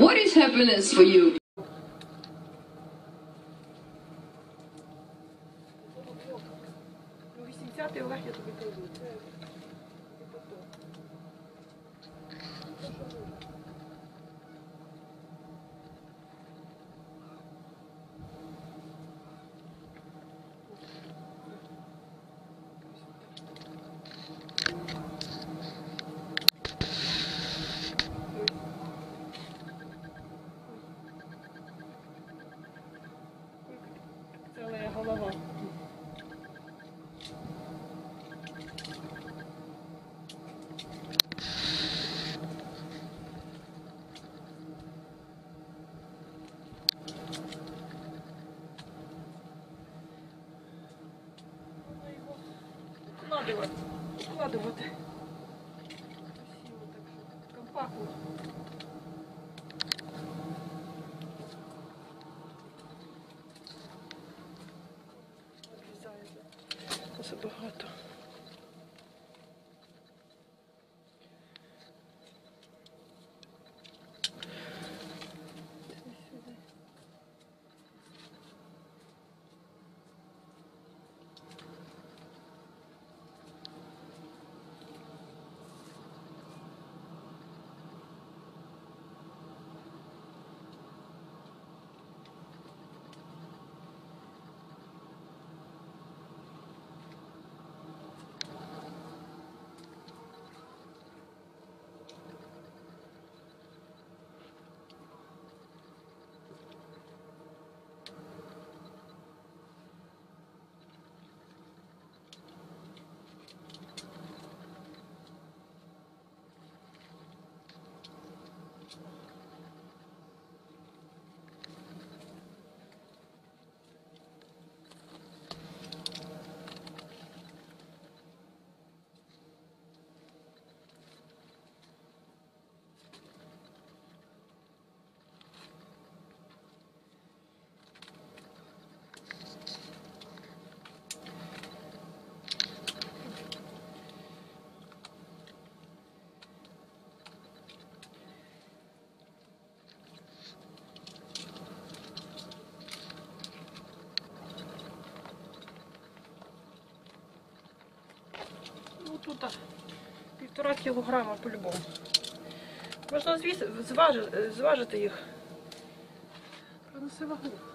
What is happiness for you? Укладывать. Красиво так, компактно. Отрізаю. Це багато. Тут 1,5 кілограма по-любому. Можна зважити їх. Принеси вагу.